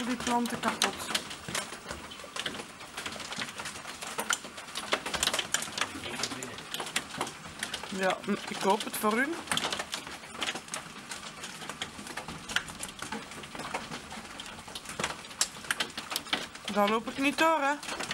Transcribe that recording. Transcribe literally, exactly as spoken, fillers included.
al die planten kapot. Ja, ik koop het voor u. Daar loop ik niet door, hè.